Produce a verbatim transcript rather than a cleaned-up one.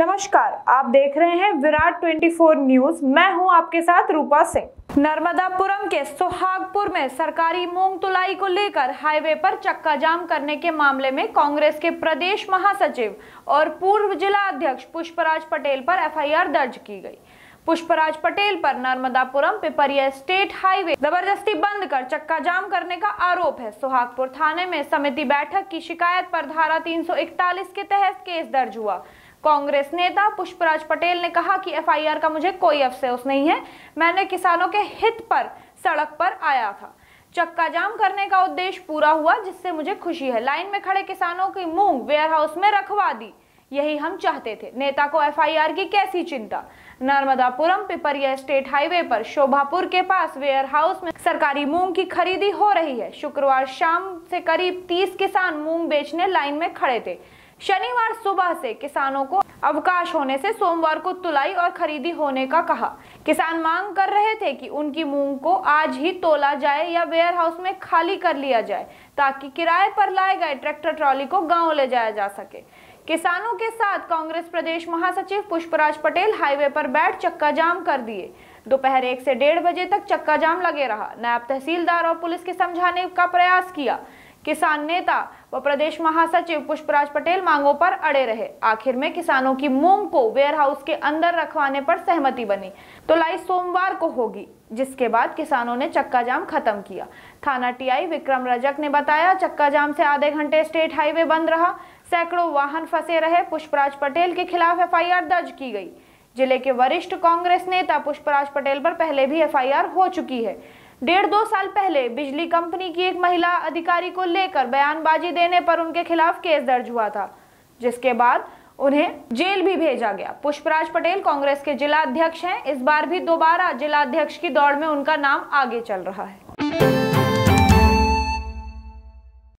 नमस्कार, आप देख रहे हैं विराट चौबीस न्यूज। मैं हूं आपके साथ रूपा सिंह। नर्मदापुरम के सोहागपुर में सरकारी मूंग तुलाई को लेकर हाईवे पर चक्का जाम करने के मामले में कांग्रेस के प्रदेश महासचिव और पूर्व जिला अध्यक्ष पुष्पराज पटेल पर एफ आई आर दर्ज की गई। पुष्पराज पटेल पर नर्मदापुरम पिपरिया स्टेट हाईवे जबरदस्ती बंद कर चक्का जाम करने का आरोप है। सोहागपुर थाने में समिति बैठक की शिकायत पर धारा तीन सौ इकतालीस के तहत केस दर्ज हुआ। कांग्रेस नेता पुष्पराज पटेल ने कहा कि एफ आई आर का मुझे कोई अफसोस नहीं है, मैंने किसानों के हित पर सड़क पर आया था। चक्का जाम करने का उद्देश्य पूरा हुआ, जिससे मुझे खुशी है। लाइन में खड़े किसानों की मूंग वेयरहाउस में रखवा दी, यही हम चाहते थे। नेता को एफ आई आर की कैसी चिंता। नर्मदापुरम पिपरिया स्टेट हाईवे पर शोभापुर के पास वेयरहाउस में सरकारी मूंग की खरीदी हो रही है। शुक्रवार शाम से करीब तीस किसान मूंग बेचने लाइन में खड़े थे। शनिवार सुबह से किसानों को अवकाश होने से सोमवार को तुलाई और खरीदी होने का कहा। किसान मांग कर रहे थे कि उनकी मूंग को आज ही तोला जाए या वेयरहाउस में खाली कर लिया जाए, ताकि किराए पर लाए गए ट्रैक्टर ट्रॉली को गांव ले जाया जा सके। किसानों के साथ कांग्रेस प्रदेश महासचिव पुष्पराज पटेल हाईवे पर बैठ चक्का जाम कर दिए। दोपहर एक से डेढ़ बजे तक चक्का जाम लगे रहा। नायब तहसीलदार और पुलिस के समझाने का प्रयास किया। किसान नेता व प्रदेश महासचिव पुष्पराज पटेल मांगों पर अड़े रहे। आखिर में किसानों की मूंग को वेयरहाउस के अंदर रखवाने पर सहमति बनी। तुलाई सोमवार को होगी, जिसके बाद किसानों ने चक्का जाम खत्म किया। थाना टी आई विक्रम रजक ने बताया, चक्का जाम से आधे घंटे स्टेट हाईवे बंद रहा, सैकड़ों वाहन फंसे रहे। पुष्पराज पटेल के खिलाफ एफ आई आर दर्ज की गई। जिले के वरिष्ठ कांग्रेस नेता पुष्पराज पटेल पर पहले भी एफ आई आर हो चुकी है। डेढ़ दो साल पहले बिजली कंपनी की एक महिला अधिकारी को लेकर बयानबाजी देने पर उनके खिलाफ केस दर्ज हुआ था, जिसके बाद उन्हें जेल भी भेजा गया। पुष्पराज पटेल कांग्रेस के जिला अध्यक्ष हैं। इस बार भी दोबारा जिला अध्यक्ष की दौड़ में उनका नाम आगे चल रहा है।